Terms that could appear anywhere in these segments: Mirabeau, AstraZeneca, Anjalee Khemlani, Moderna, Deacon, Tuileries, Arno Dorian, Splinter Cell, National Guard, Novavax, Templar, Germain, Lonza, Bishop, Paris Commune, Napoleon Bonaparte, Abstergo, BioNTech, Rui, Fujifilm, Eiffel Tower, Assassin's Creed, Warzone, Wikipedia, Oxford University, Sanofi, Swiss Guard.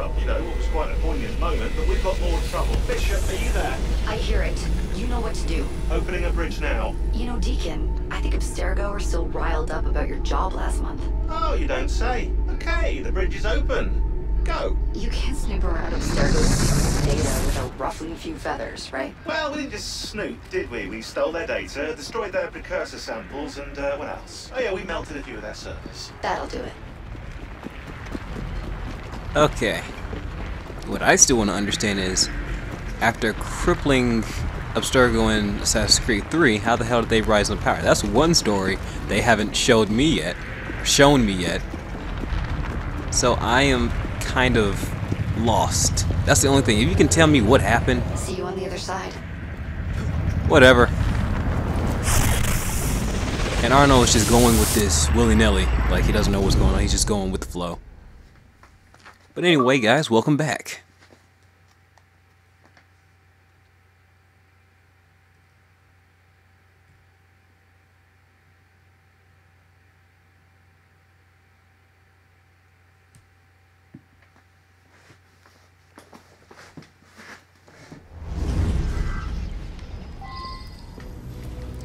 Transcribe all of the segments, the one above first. up, you know, what was quite a poignant moment, but we've got more trouble. Bishop, are you there? I hear it. You know what to do. Opening a bridge now. You know, Deacon, I think Abstergo are still riled up about your job last month. Oh, you don't say. Okay, the bridge is open. Go. You can't snoop around Abstergo's data without ruffling a few feathers, right? Well, we didn't just snoop, did we? We stole their data, destroyed their precursor samples, and what else? Oh yeah, we melted a few of their servers. That'll do it. Okay. What I still want to understand is, after crippling Abstergo in Assassin's Creed 3, how the hell did they rise in power? That's one story they haven't shown me yet. So I am kind of lost. That's the only thing. If you can tell me what happened. See you on the other side. Whatever. And Arno is just going with this willy-nilly, like he doesn't know what's going on. He's just going with the flow. But anyway, guys, welcome back.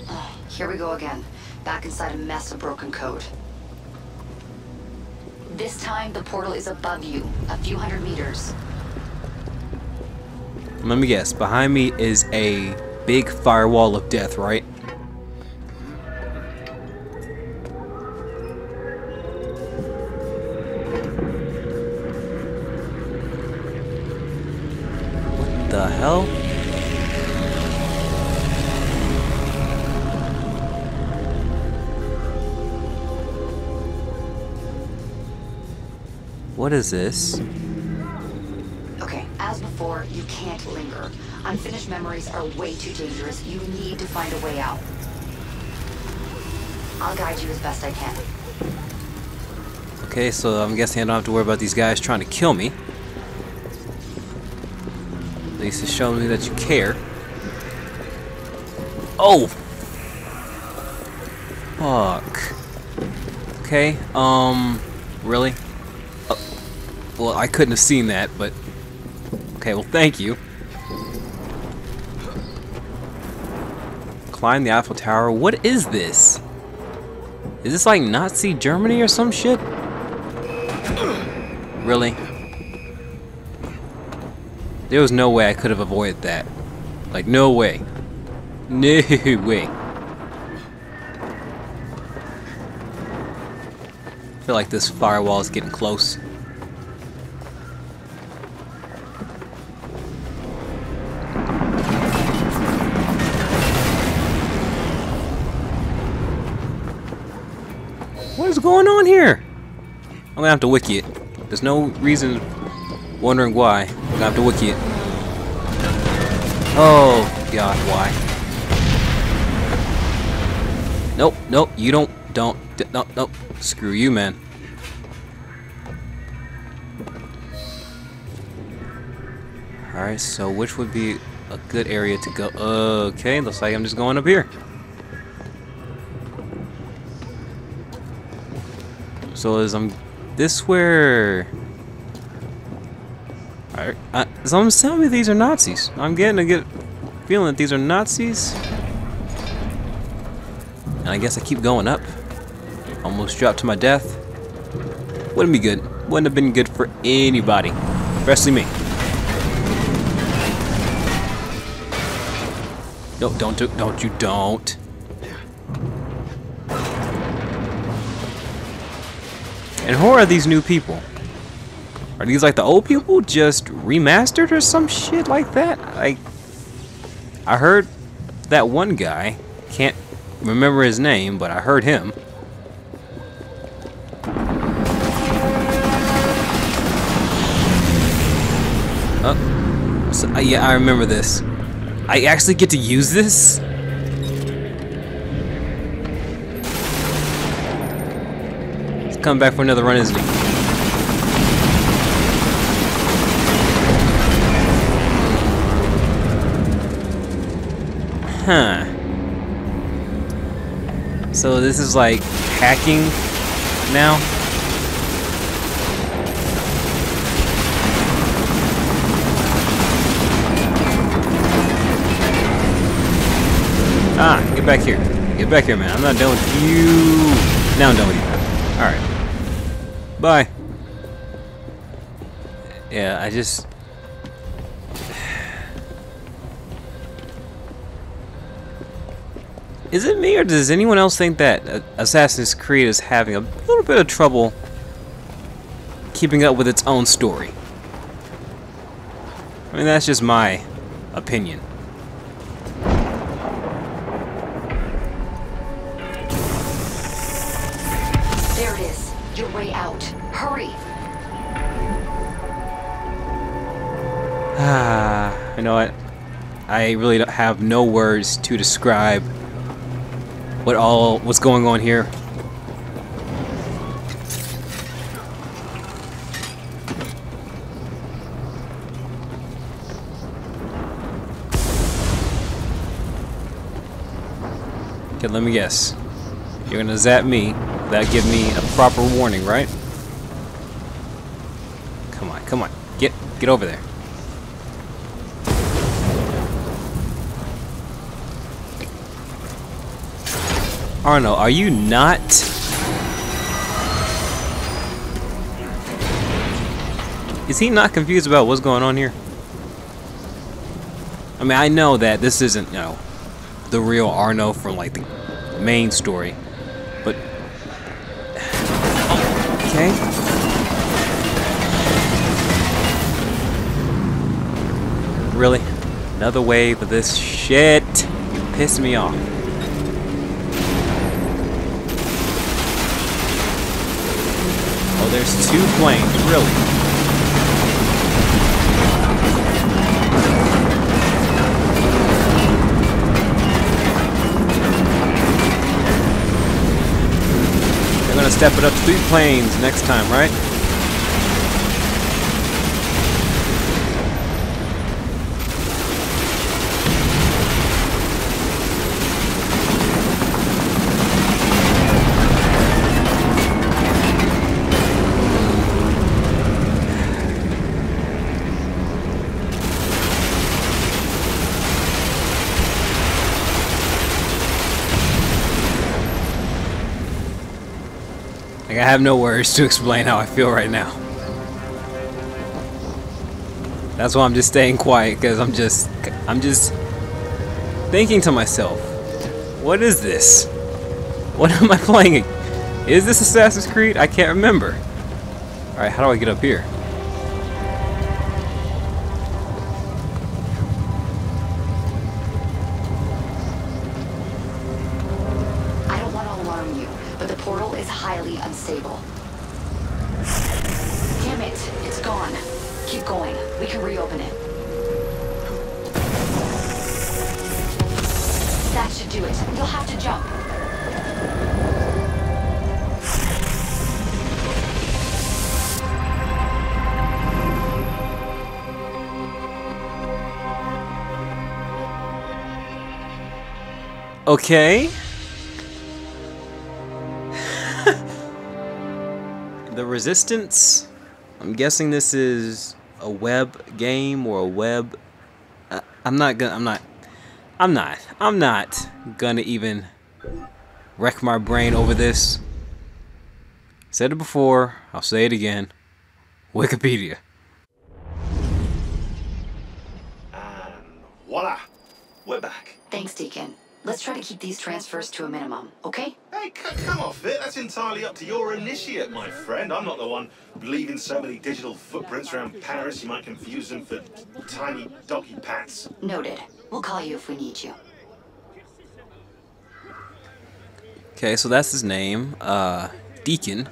Oh, here we go again, back inside a mess of broken code. This time, the portal is above you, a few hundred meters. Let me guess, behind me is a big firewall of death, right? What the hell? What is this? Okay, as before, you can't linger. Unfinished memories are way too dangerous. You need to find a way out. I'll guide you as best I can. Okay, so I'm guessing I don't have to worry about these guys trying to kill me. At least it's showing me that you care. Oh! Fuck. Okay, really? Well, I couldn't have seen that, but okay, well, thank you. Climb the Eiffel Tower. What is this? Is this like Nazi Germany or some shit? Really? There was no way I could have avoided that. Like, no way. No way. I feel like this firewall is getting close. Going on here? I'm gonna have to wiki it. There's no reason wondering why. I'm gonna have to wiki it. Oh god, why? Nope, nope, you don't, no, nope. Screw you, man. Alright, so which would be a good area to go? Okay, looks like I'm just going up here. So is this where? Alright, someone's telling me these are Nazis. I'm getting a good feeling that these are Nazis. And I guess I keep going up. Almost dropped to my death. Wouldn't be good. Wouldn't have been good for anybody, especially me. No, don't you don't. And who are these new people? Are these like the old people just remastered or some shit like that? I heard that one guy, can't remember his name, but I heard him. Oh, so, yeah, I remember this. I actually get to use this? Come back for another run, isn't he? Huh. So this is like hacking now? Ah, get back here. Get back here, man. I'm not done with you. Now I'm done with you. Alright. Bye. Yeah, I just... Is it me, or does anyone else think that Assassin's Creed is having a little bit of trouble keeping up with its own story? I mean, that's just my opinion. There it is. Your way out. Hurry! Ah, you know what? I really don't have no words to describe what's going on here. Okay, let me guess. You're gonna zap me without giving me a proper warning, right? Come on, come on. Get over there. Arno, are you not? Is he not confused about what's going on here? I mean, I know that this isn't, you know, the real Arno from like the main story, but okay. Really? Another wave of this shit? You pissed me off. There's two planes, really. They're gonna step it up to three planes next time, right? I have no words to explain how I feel right now. That's why I'm just staying quiet, because I'm just thinking to myself, what is this? What am I playing? Is this Assassin's Creed? I can't remember. Alright, how do I get up here? Okay. The Resistance. I'm guessing this is a web game or a web. I'm not gonna even wreck my brain over this. Said it before. I'll say it again. Wikipedia. And voila, we're back. Thanks, Deacon. Let's try to keep these transfers to a minimum, okay? Hey, come off it. That's entirely up to your initiate, my friend. I'm not the one leaving so many digital footprints around Paris you might confuse them for tiny doggy pats. Noted. We'll call you if we need you. Okay, so that's his name, Deacon.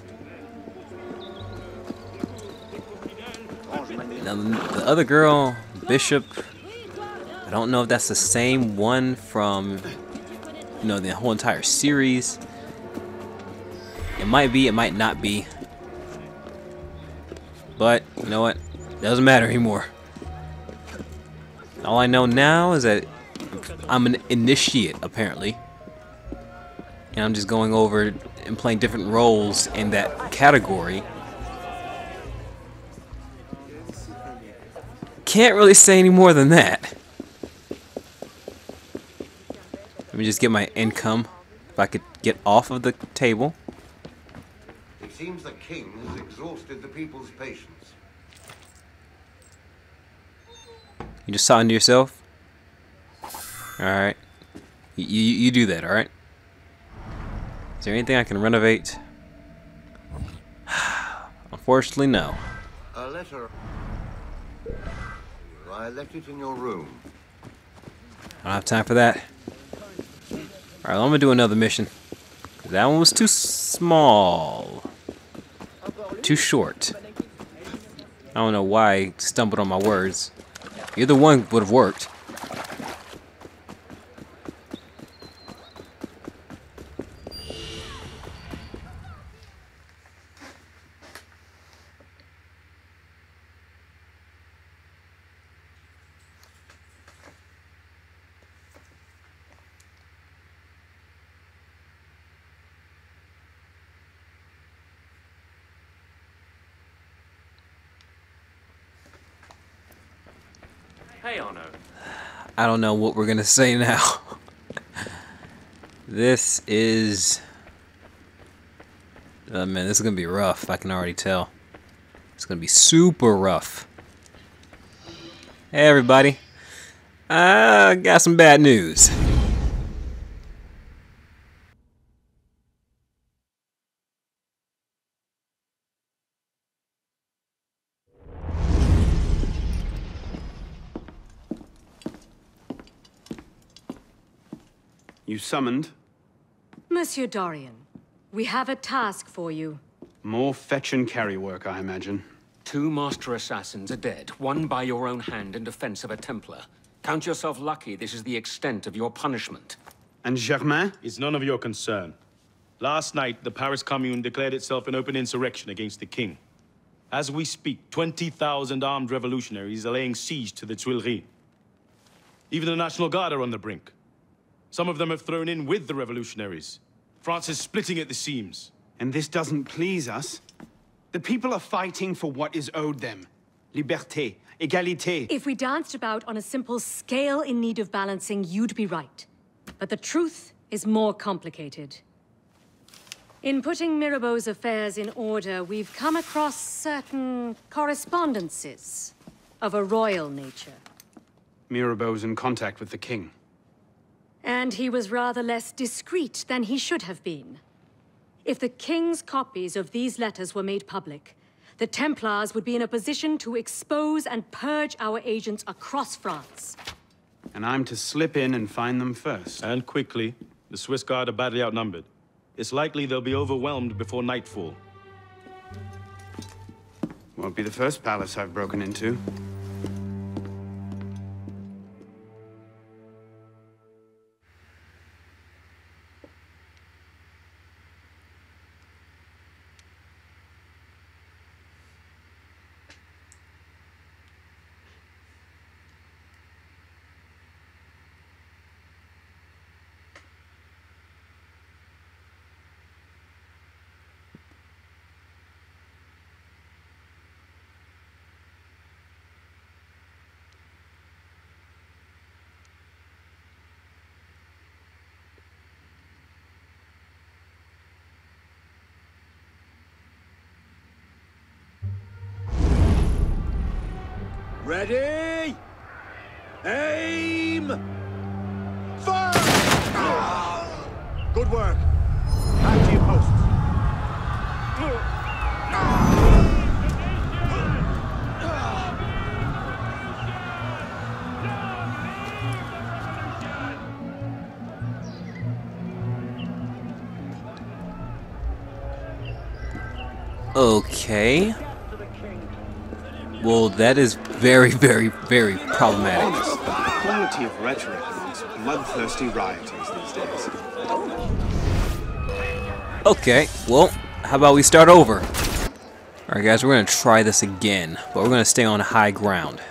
Now, the other girl, Bishop. I don't know if that's the same one from, you know, the whole entire series. It might be, it might not be. But, you know what? Doesn't matter anymore. All I know now is that I'm an initiate, apparently. And I'm just going over and playing different roles in that category. Can't really say any more than that. I me just get my income. If I could get off of the table. It seems the king has exhausted the people's patience. You just sign to yourself? Alright. You do that, alright? Is there anything I can renovate? Unfortunately, no. A letter. I left it in your room. I don't have time for that. Alright, I'm gonna do another mission. That one was too small. Too short. I don't know why I stumbled on my words. Either one would have worked. Hey, Arno. I don't know what we're gonna say now. This is... Oh man, this is gonna be rough, I can already tell. It's gonna be super rough. Hey everybody. I got some bad news. You summoned? Monsieur Dorian, we have a task for you. More fetch and carry work, I imagine. 2 master assassins are dead, 1 by your own hand in defense of a Templar. Count yourself lucky this is the extent of your punishment. And Germain? Is none of your concern. Last night, the Paris Commune declared itself an open insurrection against the king. As we speak, 20,000 armed revolutionaries are laying siege to the Tuileries. Even the National Guard are on the brink. Some of them have thrown in with the revolutionaries. France is splitting at the seams. And this doesn't please us. The people are fighting for what is owed them. Liberté, égalité. If we danced about on a simple scale in need of balancing, you'd be right. But the truth is more complicated. In putting Mirabeau's affairs in order, we've come across certain correspondences of a royal nature. Mirabeau's in contact with the king. And he was rather less discreet than he should have been. If the king's copies of these letters were made public, the Templars would be in a position to expose and purge our agents across France. And I'm to slip in and find them first. And quickly. The Swiss Guard are badly outnumbered. It's likely they'll be overwhelmed before nightfall. Won't be the first palace I've broken into. Ready? Aim! Fire! Good work. Back to your posts. Okay. Well, that is very, very, very problematic. Honest, the quality of rhetoric amongst bloodthirsty rioters these days. Okay, well, how about we start over? Alright guys, we're going to try this again, but we're going to stay on high ground.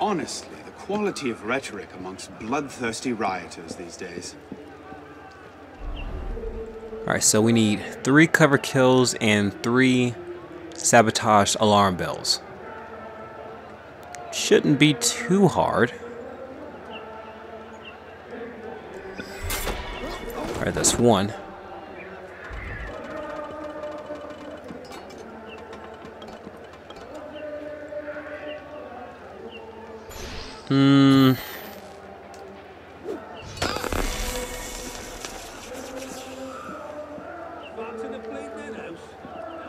Honestly, the quality of rhetoric amongst bloodthirsty rioters these days. Alright, so we need 3 cover kills and 3 sabotage alarm bells. shouldn't be too hard. Alright, that's one. Hmm.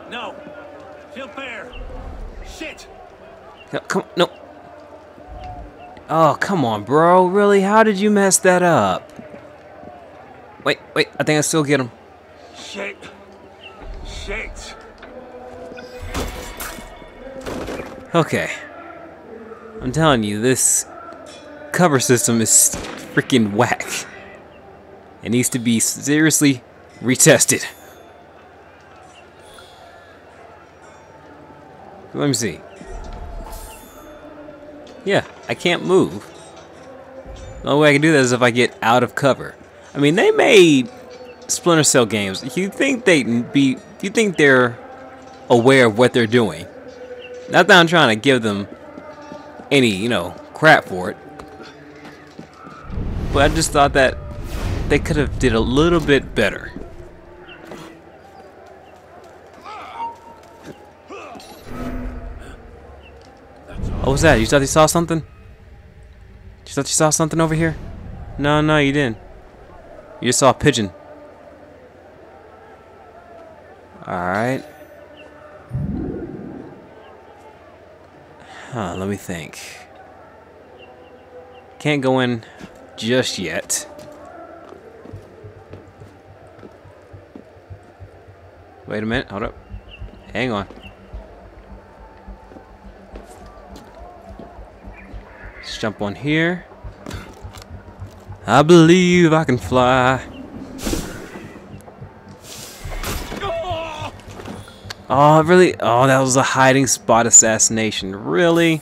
No. Still fair. Shit. No, come on, no. Oh, come on, bro. Really? How did you mess that up? Wait, wait. I think I still get him. Shit. Shit. Okay. I'm telling you, this cover system is freaking whack. It needs to be seriously retested. Let me see. Yeah, I can't move. The only way I can do that is if I get out of cover. I mean, they made Splinter Cell games. You think they're aware of what they're doing? Not that I'm trying to give them any, you know, crap for it. But I just thought that they could have did a little bit better. What was that? You thought you saw something? You thought you saw something over here? No, no, you didn't. You just saw a pigeon. Alright. Huh, let me think. Can't go in just yet. Wait a minute, hold up. Hang on. Let's jump on here. I believe I can fly. Oh, really? Oh, that was a hiding spot assassination. Really?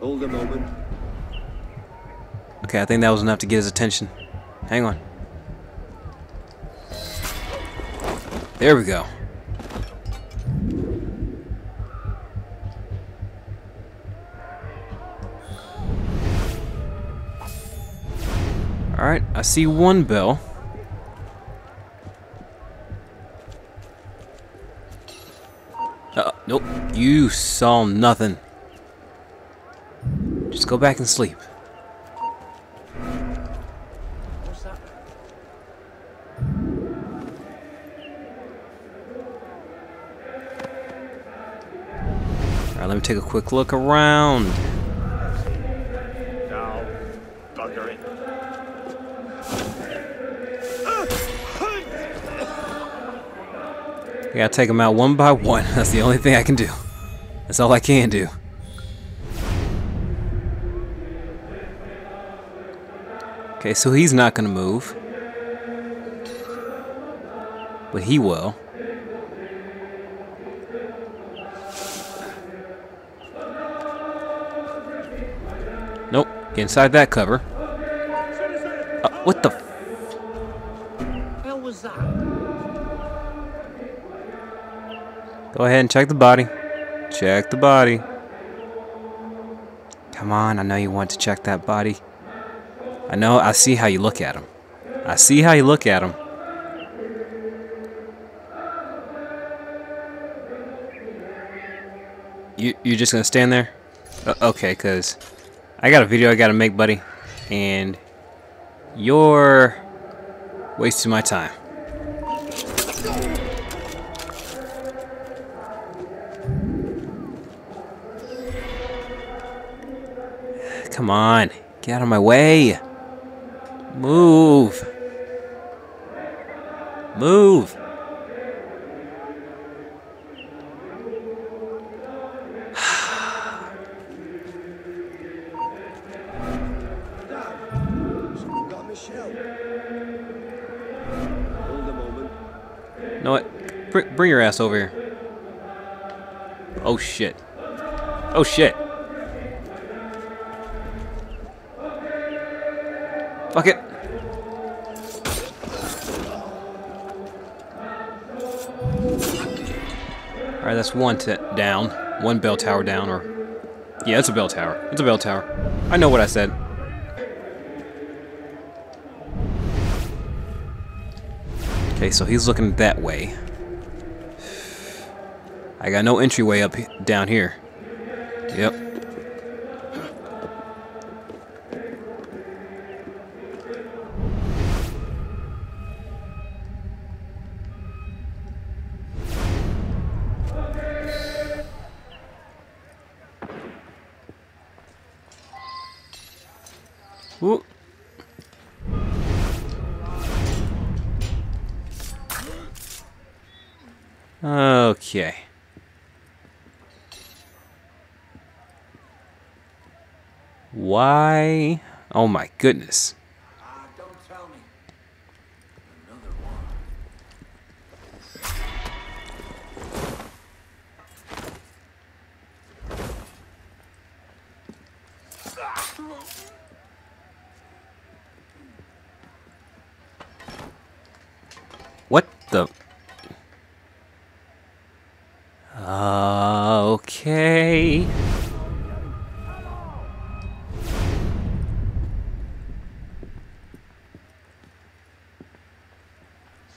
Hold a moment. Okay, I think that was enough to get his attention. Hang on. There we go. Alright, I see one bell. Nope, you saw nothing. Just go back and sleep. What's that? Alright, let me take a quick look around. I gotta take them out one by one. That's the only thing I can do. That's all I can do. Okay, so he's not gonna move. But he will. Nope, get inside that cover. What the hell was that? Go ahead and check the body. Check the body. Come on, I know you want to check that body. I know, I see how you look at him. I see how you look at him. You're just gonna stand there? Okay, cause I got a video I gotta make, buddy. And you're wasting my time. Come on, get out of my way. Move. Move. You know what? Bring your ass over here. Oh shit. Oh shit. Fuck it. Alright, that's one down. One bell tower down, or... Yeah, it's a bell tower. It's a bell tower. I know what I said. Okay, so he's looking that way. I got no entryway up down here. Yep. Ooh. Okay. Why? Oh my goodness. Don't tell me. Another one. What the? Okay.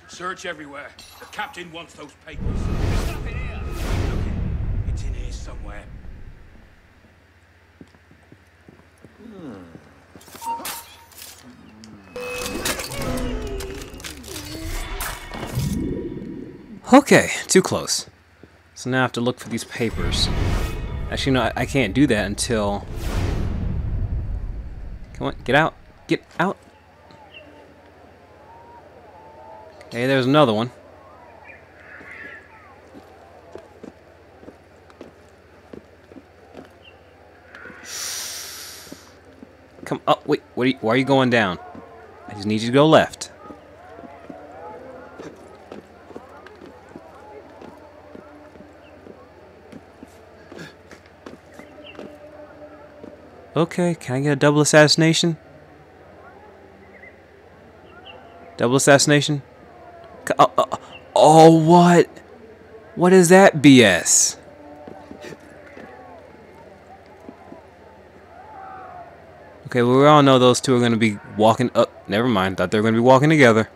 Search everywhere. The captain wants those papers. There's stuff in here. Keep looking. It's in here somewhere. Okay, too close. So now I have to look for these papers. Actually, no, I can't do that until... Come on, get out. Get out. Hey, there's another one. Come up. Wait, what are you, why are you going down? I just need you to go left. Okay, can I get a double assassination? Double assassination? Oh, what? What is that BS? Okay, well, we all know those two are going to be walking up. Never mind, thought they were going to be walking together.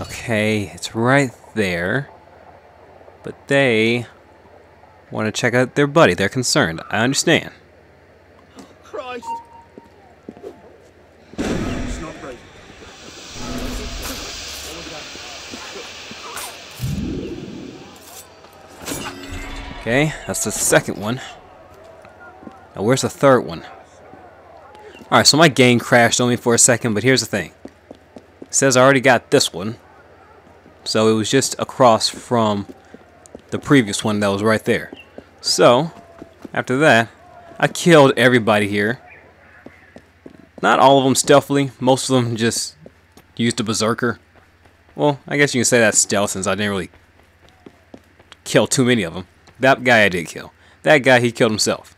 Okay, it's right there, but they want to check out their buddy. They're concerned. I understand. Christ! It's not right. Okay, that's the second one. Now, where's the third one? All right, so my game crashed on me for a second, but here's the thing. It says I already got this one. So it was just across from the previous one that was right there. So, after that, I killed everybody here. Not all of them stealthily. Most of them just used a berserker. Well, I guess you can say that's stealth since I didn't really kill too many of them. That guy I did kill. That guy, he killed himself.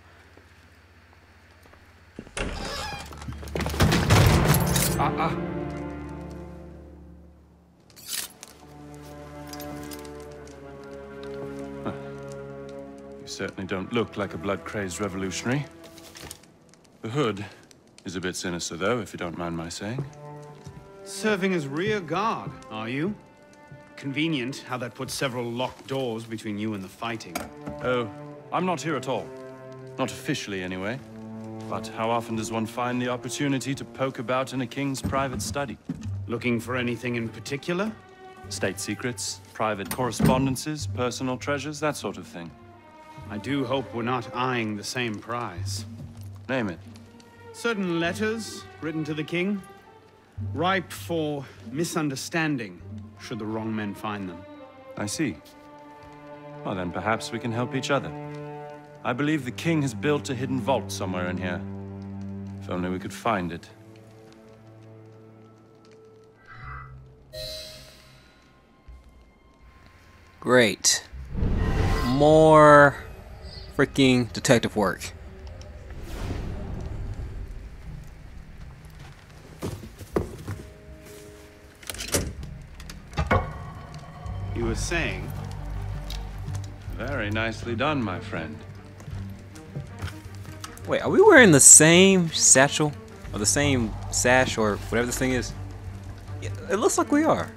Certainly don't look like a blood-crazed revolutionary. The hood is a bit sinister, though, if you don't mind my saying. Serving as rear guard, are you? Convenient how that puts several locked doors between you and the fighting. Oh, I'm not here at all. Not officially, anyway. But how often does one find the opportunity to poke about in a king's private study? Looking for anything in particular? State secrets, private correspondences, personal treasures, that sort of thing. I do hope we're not eyeing the same prize. Name it. Certain letters written to the king, ripe for misunderstanding, should the wrong men find them. I see. Well, then perhaps we can help each other. I believe the king has built a hidden vault somewhere in here. If only we could find it. Great. More freaking detective work. You were saying? Very nicely done, my friend. Wait, are we wearing the same satchel? Or the same sash or whatever this thing is? Yeah, it looks like we are.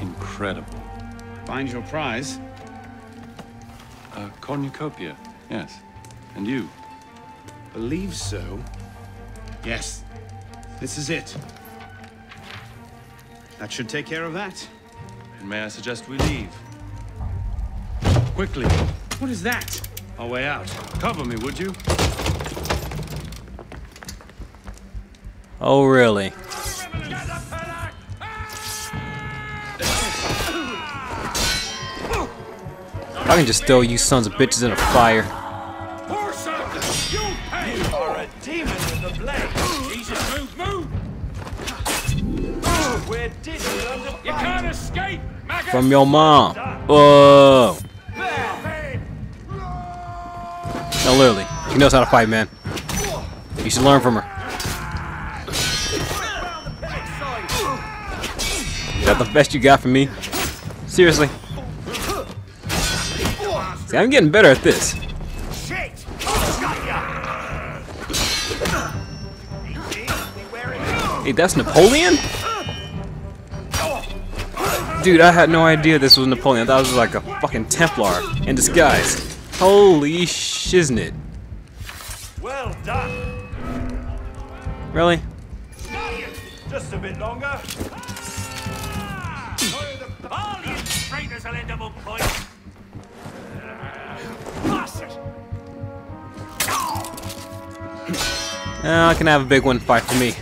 Incredible. Find your prize. A cornucopia, yes. And you? Believe so. Yes. This is it. That should take care of that. And may I suggest we leave? Quickly. What is that? Our way out. Cover me, would you? Oh, really? I can just throw you sons of bitches in a fire. You are a demon with the blade. Jesus, move! Oh, we're digital under fire. You can't escape, maggot. From your mom. Whoa. No, literally. She knows how to fight, man. You should learn from her. Is that the best you got from me? Seriously? See, I'm getting better at this. Hey, that's Napoleon? Dude, I had no idea this was Napoleon. I thought it was like a fucking Templar in disguise. Holy shiznit. Well done. Really? Just a bit longer. All you traitors will end up on point. I can have a big one fight for me.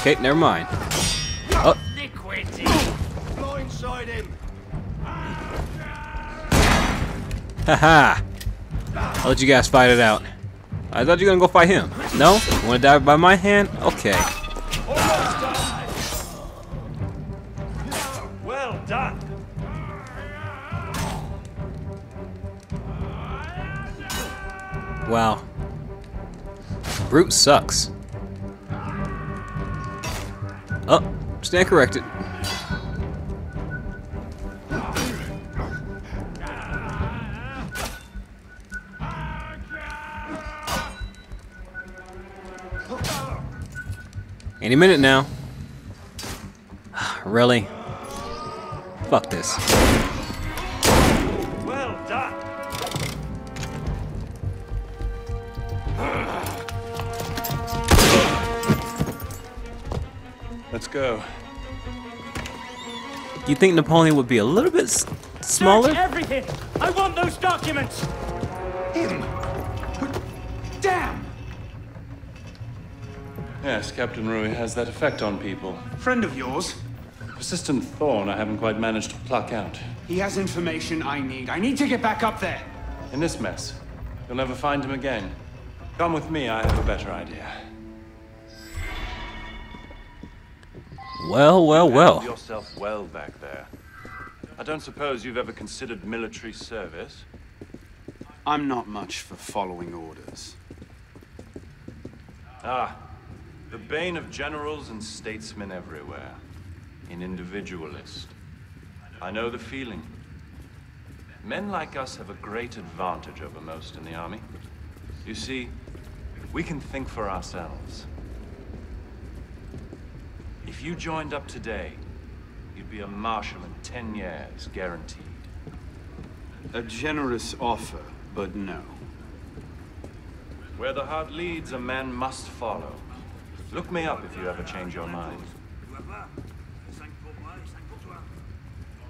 Okay, never mind. Oh. Blindside him. Haha! I'll let you guys fight it out. I thought you were gonna go fight him. No? You wanna die by my hand? Okay. Well done. Wow. Brute sucks. Oh, stand corrected. Any minute now. Really? Fuck this. Well done. Let's go. You think Napoleon would be a little bit smaller? Search everything. I want those documents. Him. Damn. Yes, Captain Rui has that effect on people. Friend of yours? Persistent thorn I haven't quite managed to pluck out. He has information I need. I need to get back up there. In this mess, you'll never find him again. Come with me, I have a better idea. Well, well, well. Handle yourself well back there. I don't suppose you've ever considered military service? I'm not much for following orders. Ah. The bane of generals and statesmen everywhere. An individualist. I know the feeling. Men like us have a great advantage over most in the army. You see, we can think for ourselves. If you joined up today, you'd be a marshal in 10 years, guaranteed. A generous offer, but no. Where the heart leads, a man must follow. Look me up if you ever change your mind.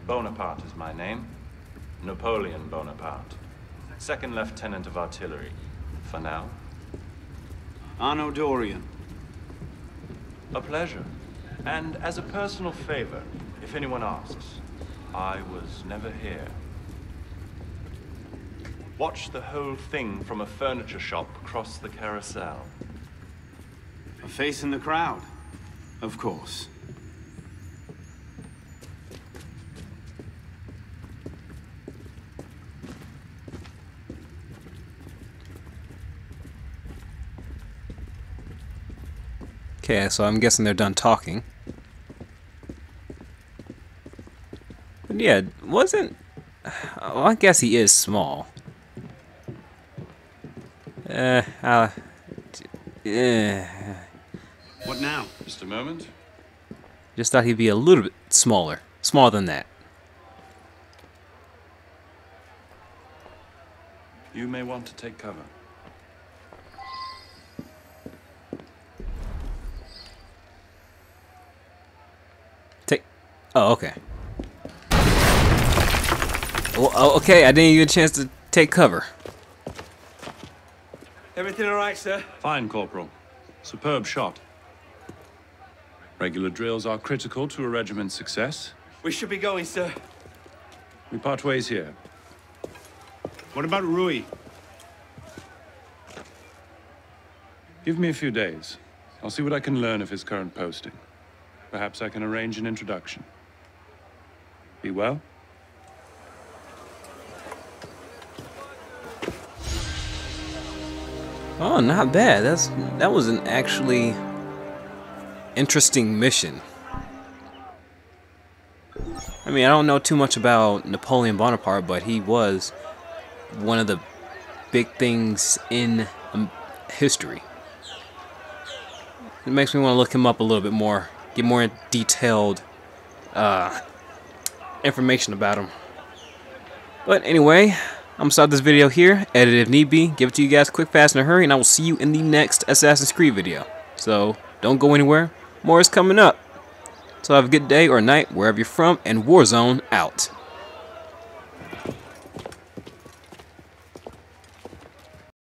Bonaparte is my name. Napoleon Bonaparte. Second Lieutenant of Artillery. For now. Arno Dorian. A pleasure. And as a personal favor, if anyone asks, I was never here. Watch the whole thing from a furniture shop across the carousel. A face in the crowd. Of course. Okay, so I'm guessing they're done talking. But yeah, wasn't... Well, I guess he is small. What now? Just a moment. Just thought he'd be a little bit smaller. Smaller than that. You may want to take cover. Oh, okay. Oh, okay, I didn't get a chance to take cover. Everything all right, sir? Fine, Corporal. Superb shot. Regular drills are critical to a regiment's success. We should be going, sir. We part ways here. What about Rui? Give me a few days. I'll see what I can learn of his current posting. Perhaps I can arrange an introduction. Be well. Oh, not bad. That was an actually interesting mission. I mean, I don't know too much about Napoleon Bonaparte, but he was one of the big things in history. It makes me want to look him up a little bit more, get more detailed information about him. But anyway, I'm gonna stop this video here, edit if need be, give it to you guys quick, fast, in a hurry, and I will see you in the next Assassin's Creed video. So don't go anywhere, more is coming up. So have a good day or night wherever you're from, and Warzone out.